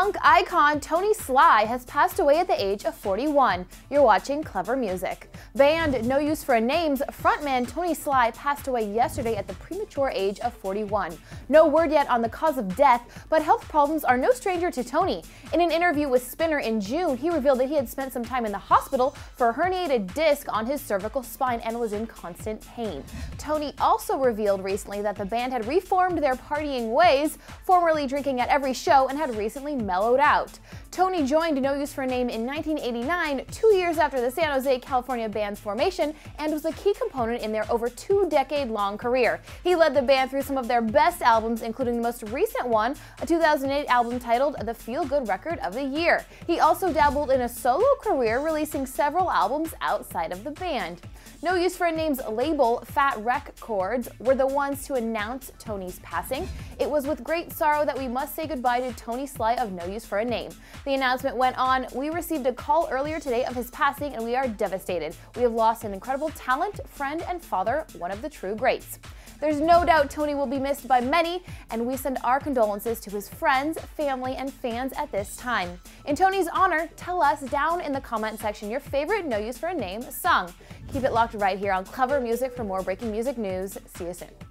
punk icon Tony Sly has passed away at the age of 41. You're watching Clevver Music. Band No Use For A Name's frontman Tony Sly passed away yesterday at the premature age of 41. No word yet on the cause of death, but health problems are no stranger to Tony. In an interview with Spinner in June, he revealed that he had spent some time in the hospital for a herniated disc on his cervical spine and was in constant pain. Tony also revealed recently that the band had reformed their partying ways, formerly drinking at every show, and had recently mellowed out. Tony joined No Use For A Name in 1989, 2 years after the San Jose, California band's formation, and was a key component in their over two-decade-long career. He led the band through some of their best albums, including the most recent one, a 2008 album titled The Feel Good Record of the Year. He also dabbled in a solo career, releasing several albums outside of the band. No Use For A Name's label, Fat Wreck Chords, were the ones to announce Tony's passing. It was with great sorrow that we must say goodbye to Tony Sly of No Use For A Name. The announcement went on, we received a call earlier today of his passing and we are devastated. We have lost an incredible talent, friend, and father, one of the true greats. There's no doubt Tony will be missed by many, and we send our condolences to his friends, family, and fans at this time. In Tony's honor, tell us down in the comment section your favorite No Use For A Name song. Keep it locked right here on Clevver Music for more breaking music news. See you soon.